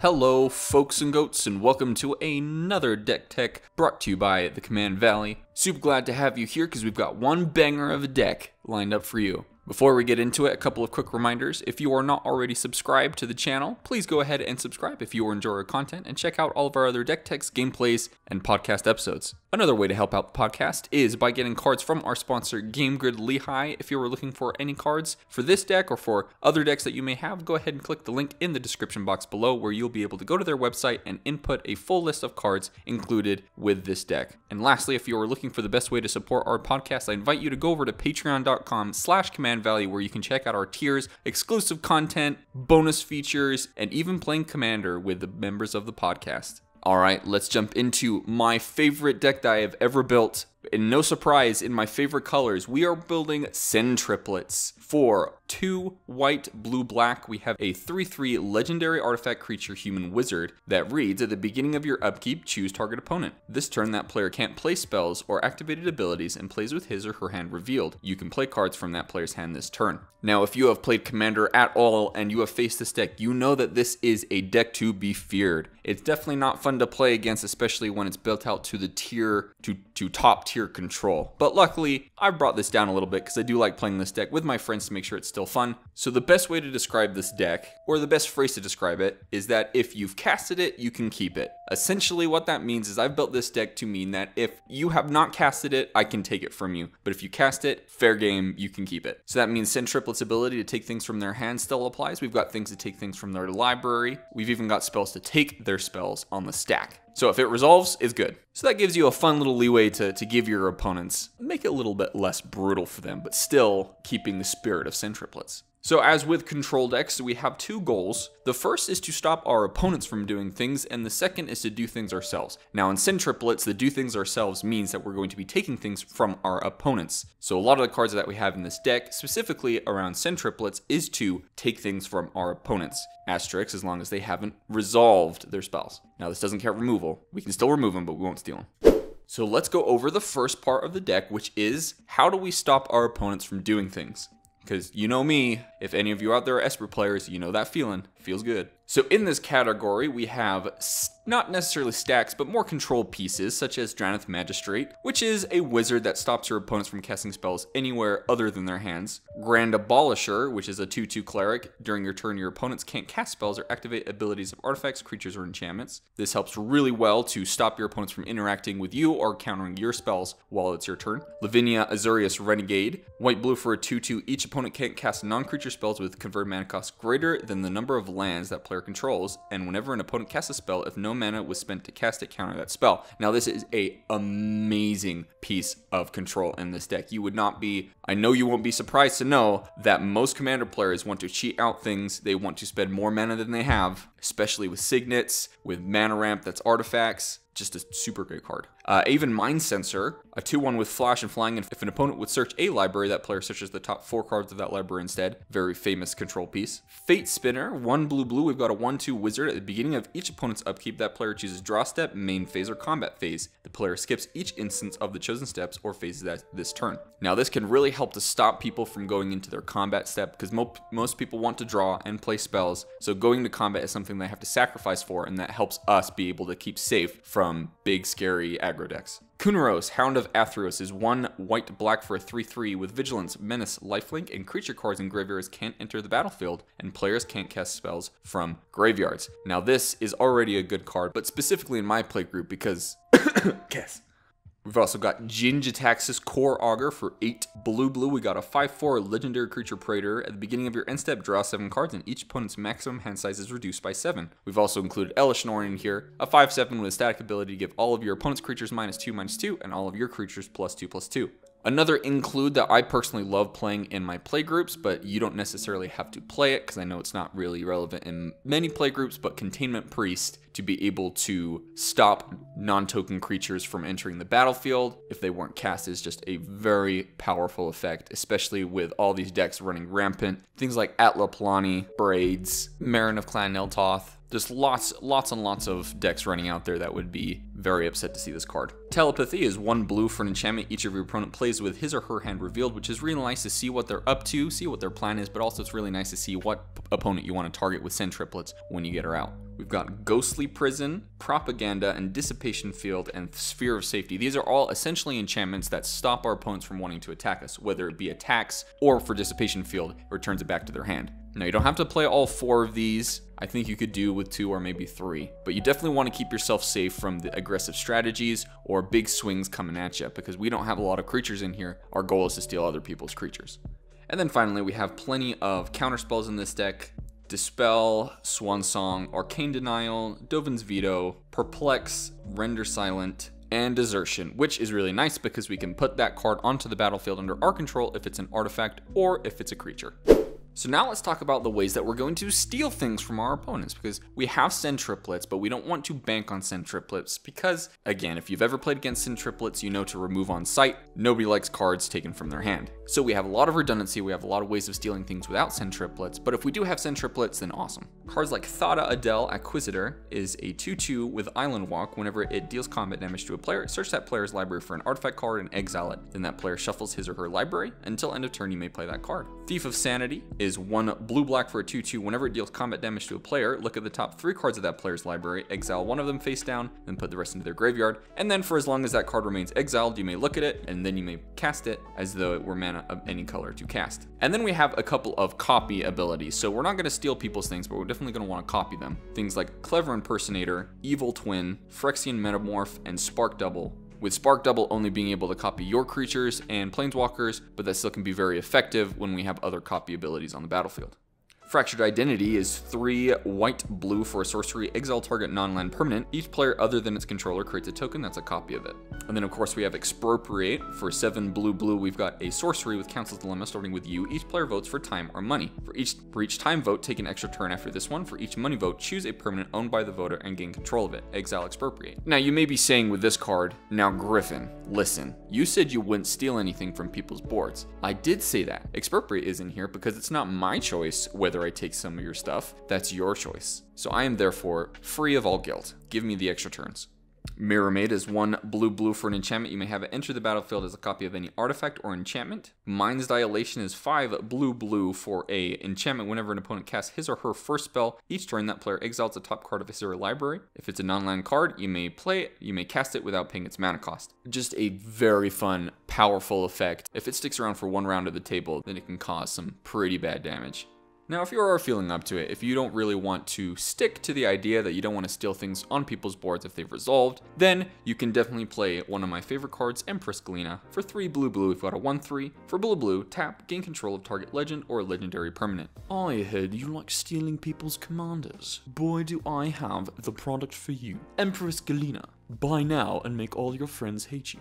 Hello folks and goats, and welcome to another deck tech brought to you by the Command Valley. Super glad to have you here because we've got one banger of a deck lined up for you. Before we get into it, a couple of quick reminders. If you are not already subscribed to the channel, please go ahead and subscribe if you enjoy our content, and check out all of our other deck techs, gameplays, and podcast episodes. Another way to help out the podcast is by getting cards from our sponsor, GameGrid Lehigh. If you were looking for any cards for this deck or for other decks that you may have, go ahead and click the link in the description box below, where you'll be able to go to their website and input a full list of cards included with this deck. And lastly, if you are looking for the best way to support our podcast, I invite you to go over to patreon.com/commandvalley, where you can check out our tiers, exclusive content, bonus features, and even playing Commander with the members of the podcast. Alright, let's jump into my favorite deck that I have ever built. And no surprise, in my favorite colors, we are building Sen Triplets. For 2 white, blue, black, we have a 3/3 legendary artifact creature human wizard that reads, at the beginning of your upkeep, choose target opponent. This turn, that player can't play spells or activated abilities and plays with his or her hand revealed. You can play cards from that player's hand this turn. Now, if you have played Commander at all and you have faced this deck, you know that this is a deck to be feared. It's definitely not fun to play against, especially when it's built out to the tier, to top tier control. But luckily, I brought this down a little bit because I do like playing this deck with my friends to make sure it's still fun. So the best way to describe this deck, or the best phrase to describe it, is that if you've casted it, you can keep it. Essentially what that means is I've built this deck to mean that if you have not casted it, I can take it from you. But if you cast it, fair game, you can keep it. So that means Sen Triplets' ability to take things from their hand still applies. We've got things to take things from their library. We've even got spells to take their spells on the stack. So if it resolves, it's good. So that gives you a fun little leeway to give your opponents, make it a little bit less brutal for them, but still keeping the spirit of Sen Triplets. So as with control decks, we have 2 goals. The first is to stop our opponents from doing things, and the second is to do things ourselves. Now in Sen Triplets, the do things ourselves means that we're going to be taking things from our opponents. So a lot of the cards that we have in this deck, specifically around Sen Triplets, is to take things from our opponents. Asterisks, as long as they haven't resolved their spells. Now this doesn't count removal. We can still remove them, but we won't steal them. So let's go over the first part of the deck, which is, how do we stop our opponents from doing things? Because you know me, if any of you out there are Esper players, you know that feeling. Feels good. So in this category, we have not necessarily stacks, but more control pieces, such as Drannith Magistrate, which is a wizard that stops your opponents from casting spells anywhere other than their hands. Grand Abolisher, which is a 2/2 cleric. During your turn, your opponents can't cast spells or activate abilities of artifacts, creatures, or enchantments. This helps really well to stop your opponents from interacting with you or countering your spells while it's your turn. Lavinia, Azorius Renegade. White blue for a 2/2. Each opponent can't cast non-creature spells with converted mana cost greater than the number of lands that player controls, and whenever an opponent casts a spell, if no mana was spent to cast it, counter that spell. Now this is a amazing piece of control in this deck. You would not be, I know you won't be surprised to know that most Commander players want to cheat out things. They want to spend more mana than they have, especially with Signets, with Mana Ramp, that's artifacts. Just a super great card. Aven Mindcensor, a 2/1 with flash and flying. If an opponent would search a library, that player searches the top 4 cards of that library instead. Very famous control piece. Fatespinner, 1 blue. We've got a 1/2 wizard. At the beginning of each opponent's upkeep, that player chooses draw step, main phase, or combat phase. The player skips each instance of the chosen steps or phases that this turn. Now this can really help to stop people from going into their combat step, because most people want to draw and play spells. So going to combat is something they have to sacrifice for, and that helps us be able to keep safe from big scary aggro decks. Kunoros, Hound of Athreos, is 1 white black for a 3/3 with vigilance, menace, lifelink, and creature cards in graveyards can't enter the battlefield, and players can't cast spells from graveyards. Now this is already a good card, but specifically in my play group because yes. We've also got Jin-Gitaxias, Core Augur for 8 blue. We got a 5/4 legendary creature praetor. At the beginning of your end step, draw 7 cards, and each opponent's maximum hand size is reduced by 7. We've also included Elesh Norn in here, a 5/7 with a static ability to give all of your opponent's creatures -2/2, and all of your creatures +2/2. Another include that I personally love playing in my playgroups, but you don't necessarily have to play it because I know it's not really relevant in many playgroups, but Containment Priest, to be able to stop non-token creatures from entering the battlefield if they weren't cast, is just a very powerful effect, especially with all these decks running rampant. Things like Atla Palani, Braids, Marin of Clan Neltoth. There's lots and lots of decks running out there that would be very upset to see this card. Telepathy is 1 blue for an enchantment. Each of your opponent plays with his or her hand revealed, which is really nice to see what they're up to, see what their plan is, but also it's really nice to see what opponent you want to target with Sen Triplets when you get her out. We've got Ghostly Prison, Propaganda, and Dissipation Field, and Sphere of Safety. These are all essentially enchantments that stop our opponents from wanting to attack us, whether it be attacks or for Dissipation Field, it returns it back to their hand. Now, you don't have to play all four of these. I think you could do with two or maybe three, but you definitely want to keep yourself safe from the aggressive strategies or big swings coming at you, because we don't have a lot of creatures in here. Our goal is to steal other people's creatures. And then finally, we have plenty of counter spells in this deck. Dispel, Swan Song, Arcane Denial, Dovin's Veto, Perplex, Render Silent, and Desertion, which is really nice because we can put that card onto the battlefield under our control if it's an artifact or if it's a creature. So now let's talk about the ways that we're going to steal things from our opponents, because we have Sen Triplets, but we don't want to bank on Sen Triplets because, again, if you've ever played against Sen Triplets, you know to remove on sight. Nobody likes cards taken from their hand. So we have a lot of redundancy, we have a lot of ways of stealing things without Sen Triplets, but if we do have Sen Triplets, then awesome. Cards like Thada Adel Acquisitor is a 2-2 with Island Walk. Whenever it deals combat damage to a player, search that player's library for an artifact card and exile it. Then that player shuffles his or her library. Until end of turn, you may play that card. Thief of Sanity is 1 blue-black for a 2-2. Whenever it deals combat damage to a player, look at the top 3 cards of that player's library, exile one of them face down, then put the rest into their graveyard, and then for as long as that card remains exiled, you may look at it, and then you may cast it as though it were mana of any color to cast. And then we have a couple of copy abilities, so we're not going to steal people's things, but we're definitely going to want to copy them. Things like Clever Impersonator, Evil Twin, Phyrexian Metamorph, and Spark Double. With Spark Double only being able to copy your creatures and planeswalkers, but that still can be very effective when we have other copy abilities on the battlefield. Fractured Identity is 3 white blue for a sorcery, exile target non-land permanent. Each player other than its controller creates a token that's a copy of it. And then of course we have Expropriate. For 7 blue-blue, we've got a sorcery with Council's Dilemma starting with you. Each player votes for time or money. For each time vote, take an extra turn after this one. For each money vote, choose a permanent owned by the voter and gain control of it. Exile Expropriate. Now you may be saying with this card, now Griffin, listen, you said you wouldn't steal anything from people's boards. I did say that. Expropriate is in here because it's not my choice whether I take some of your stuff. That's your choice. So I am therefore free of all guilt. Give me the extra turns. Mirror Maid is 1 blue-blue for an enchantment. You may have it enter the battlefield as a copy of any artifact or enchantment. Mind's Dilation is 5 blue-blue for a enchantment. Whenever an opponent casts his or her first spell, each turn that player exiles a top card of his or her library. If it's a non-land card, you may play it, you may cast it without paying its mana cost. Just a very fun, powerful effect. If it sticks around for 1 round at the table, then it can cause some pretty bad damage. Now, if you are feeling up to it, if you don't really want to stick to the idea that you don't want to steal things on people's boards if they've resolved, then you can definitely play one of my favorite cards, Empress Galina. For 3 blue-blue, we've got a 1-3. For blue-blue, tap, gain control of target legend or legendary permanent. I heard you like stealing people's commanders. Boy, do I have the product for you. Empress Galina. Buy now and make all your friends hate you.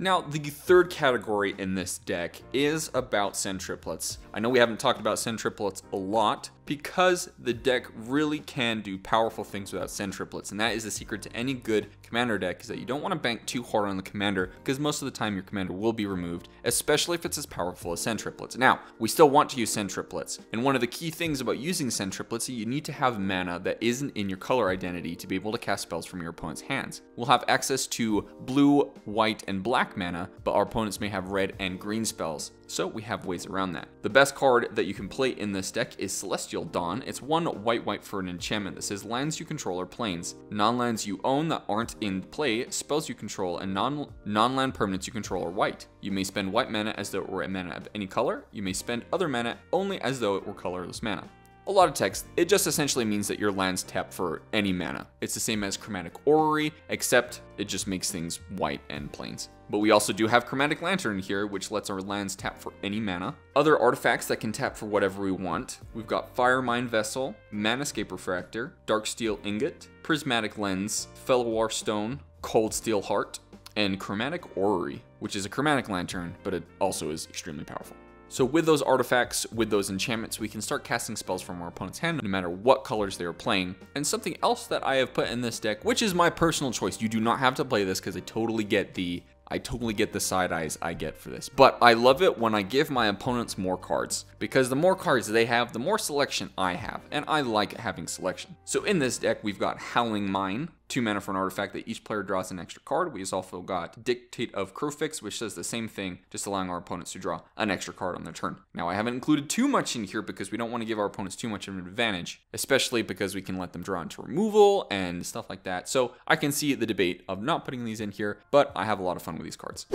Now, the third category in this deck is about Sen Triplets. I know we haven't talked about Sen Triplets a lot because the deck really can do powerful things without Sen Triplets, and that is the secret to any good commander deck, is that you don't want to bank too hard on the commander, because most of the time your commander will be removed, especially if it's as powerful as Sen Triplets. Now, we still want to use Sen Triplets, and one of the key things about using Sen Triplets is you need to have mana that isn't in your color identity to be able to cast spells from your opponent's hands. We'll have access to blue, white, and black mana, but our opponents may have red and green spells, so we have ways around that. The best card that you can play in this deck is Celestial Dawn. It's 1 white-white for an enchantment that says lands you control are plains, non-lands you own that aren't in play, spells you control, and non-land permanents you control are white. You may spend white mana as though it were a mana of any color. You may spend other mana only as though it were colorless mana. A lot of text. It just essentially means that your lands tap for any mana. It's the same as Chromatic Orrery, except it just makes things white and plains. But we also do have Chromatic Lantern here, which lets our lands tap for any mana. Other artifacts that can tap for whatever we want. We've got Firemine Vessel, Manascape Refractor, Darksteel Ingot, Prismatic Lens, Felwar Stone, Coldsteel Heart, and Chromatic Orrery, which is a Chromatic Lantern, but it also is extremely powerful. So with those artifacts, with those enchantments, we can start casting spells from our opponent's hand no matter what colors they are playing. And something else that I have put in this deck, which is my personal choice, you do not have to play this because I totally get the side eyes I get for this. But I love it when I give my opponents more cards, because the more cards they have, the more selection I have, and I like having selection. So in this deck, we've got Howling Mine, 2 mana for an artifact that each player draws an extra card. We also got Dictate of Crowfix, which says the same thing, just allowing our opponents to draw an extra card on their turn. Now, I haven't included too much in here because we don't want to give our opponents too much of an advantage, especially because we can let them draw into removal and stuff like that. So I can see the debate of not putting these in here, but I have a lot of fun with these cards.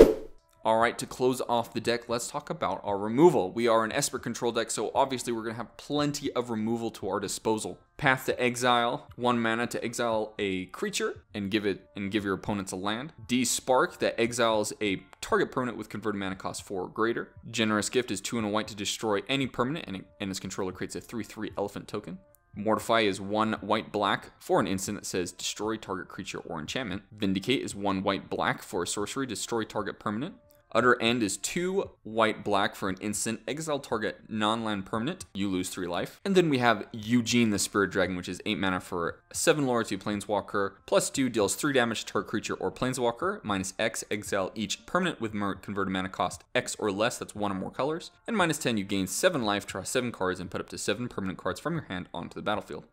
All right, to close off the deck, let's talk about our removal. We are an Esper control deck, so obviously we're going to have plenty of removal to our disposal. Path to Exile, 1 mana to exile a creature and give your opponents a land. Despark, that exiles a target permanent with converted mana cost 4 or greater. Generous Gift is 2 and a white to destroy any permanent, and its controller creates a 3/3 elephant token. Mortify is 1 white black for an instant that says destroy target creature or enchantment. Vindicate is 1 white black for a sorcery, destroy target permanent. Utter End is 2 white black for an instant, exile target non-land permanent, you lose 3 life. And then we have Eugene the Spirit Dragon, which is 8 mana for 7 lore, 2 planeswalker, plus 2, deals 3 damage to target creature or planeswalker, minus X, exile each permanent with converted mana cost X or less, that's 1 or more colors, and minus 10, you gain 7 life, draw 7 cards, and put up to 7 permanent cards from your hand onto the battlefield.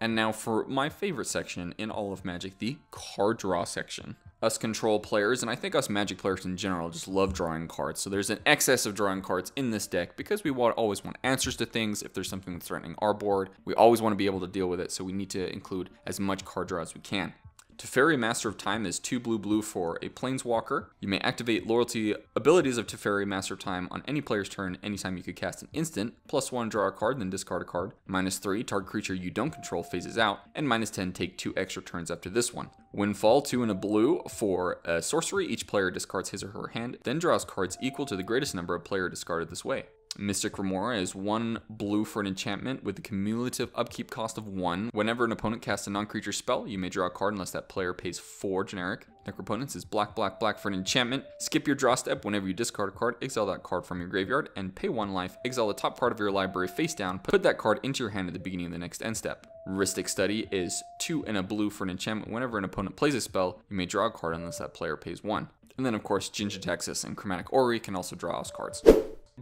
And now for my favorite section in all of Magic, the card draw section. Us control players, and I think us Magic players in general, just love drawing cards. So there's an excess of drawing cards in this deck because we always want answers to things. If there's something that's threatening our board, we always want to be able to deal with it, so we need to include as much card draw as we can. Teferi, Master of Time, is 2 blue-blue for a planeswalker. You may activate loyalty abilities of Teferi, Master of Time on any player's turn anytime you could cast an instant. Plus 1, draw a card, then discard a card. Minus 3, target creature you don't control phases out. And minus 10, take 2 extra turns after this one. Windfall, 2 and a blue for a sorcery. Each player discards his or her hand, then draws cards equal to the greatest number of players discarded this way. Mystic Remora is 1 blue for an enchantment with the cumulative upkeep cost of 1. Whenever an opponent casts a non-creature spell, you may draw a card unless that player pays 4 generic. Necroponents is black, black, black for an enchantment. Skip your draw step. Whenever you discard a card, exile that card from your graveyard and pay 1 life. Exile the top card of your library face down. Put that card into your hand at the beginning of the next end step. Rhystic Study is 2 and a blue for an enchantment. Whenever an opponent plays a spell, you may draw a card unless that player pays 1. And then, of course, Jin-Gitaxias and Chromatic Orrery can also draw us cards.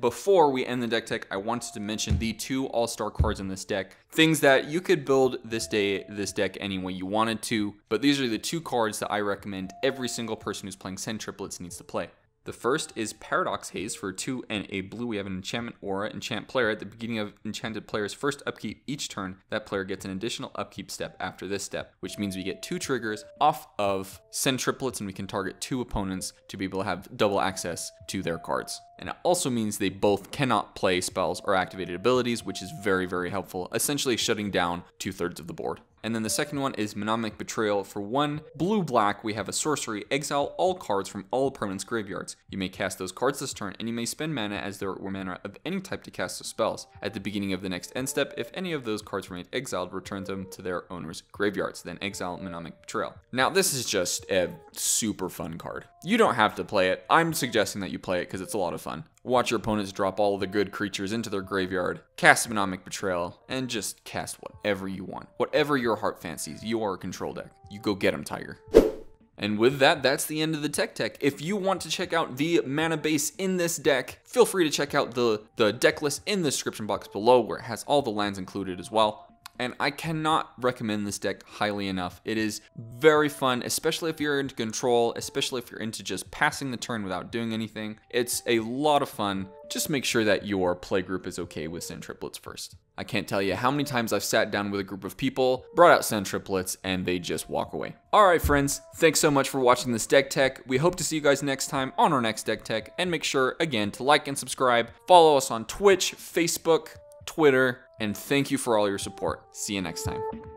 Before we end the deck tech, I wanted to mention the 2 all-star cards in this deck. Things that you could build this deck any way you wanted to, but these are the 2 cards that I recommend every single person who's playing Sen Triplets needs to play. The first is Paradox Haze. For 2 and a blue, we have an enchantment aura. Enchant player. At the beginning of enchanted player's first upkeep each turn, that player gets an additional upkeep step after this step, which means we get 2 triggers off of Sen Triplets, and we can target 2 opponents to be able to have double access to their cards. And it also means they both cannot play spells or activated abilities, which is very, very helpful, essentially shutting down 2/3 of the board. And then the second one is Mnemonic Betrayal. For 1 blue-black, we have a sorcery. Exile all cards from all opponents' graveyards. You may cast those cards this turn, and you may spend mana as there were mana of any type to cast those spells. At the beginning of the next end step, if any of those cards remain exiled, return them to their owner's graveyards. Then exile Mnemonic Betrayal. Now, this is just a super fun card. You don't have to play it. I'm suggesting that you play it because it's a lot of fun. Watch your opponents drop all the good creatures into their graveyard, cast Mnemonic Betrayal, and just cast whatever you want. Whatever your heart fancies, you are a control deck. You go get them, Tiger. And with that, that's the end of the tech tech. If you want to check out the mana base in this deck, feel free to check out the deck list in the description box below where it has all the lands included as well. And I cannot recommend this deck highly enough. It is very fun, especially if you're into control, especially if you're into just passing the turn without doing anything. It's a lot of fun. Just make sure that your playgroup is okay with Sen Triplets first. I can't tell you how many times I've sat down with a group of people, brought out Sen Triplets, and they just walk away. All right, friends, thanks so much for watching this deck tech. We hope to see you guys next time on our next deck tech. And make sure, again, to like and subscribe. Follow us on Twitch, Facebook, Twitter, and thank you for all your support. See you next time.